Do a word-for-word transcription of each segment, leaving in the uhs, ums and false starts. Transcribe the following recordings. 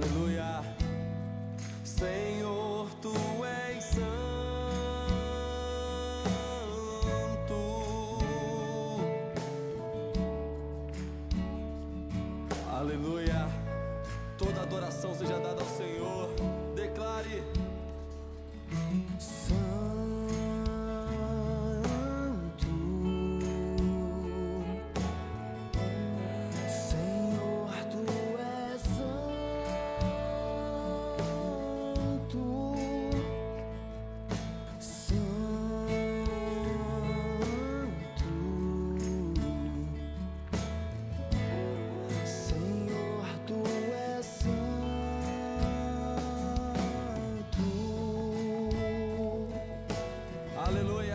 Aleluia. Senhor, tu és santo. Aleluia. Toda adoração seja dada ao Senhor. Declare: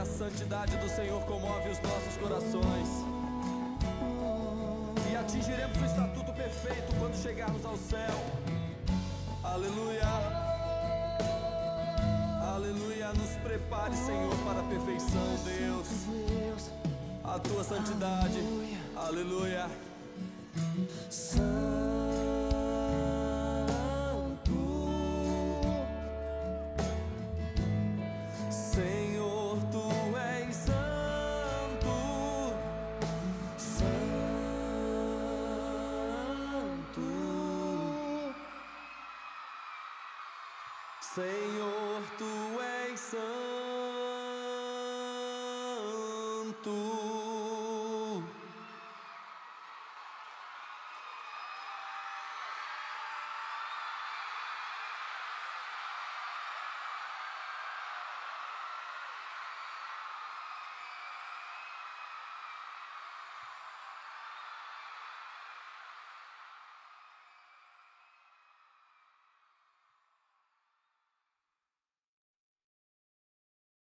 santidade do Senhor comove os nossos corações, e atingiremos o estatuto perfeito quando chegarmos ao céu. Aleluia. Aleluia. Nos prepare, Senhor, para a perfeição, Deus, a tua santidade. Aleluia. Senhor, tu és santo.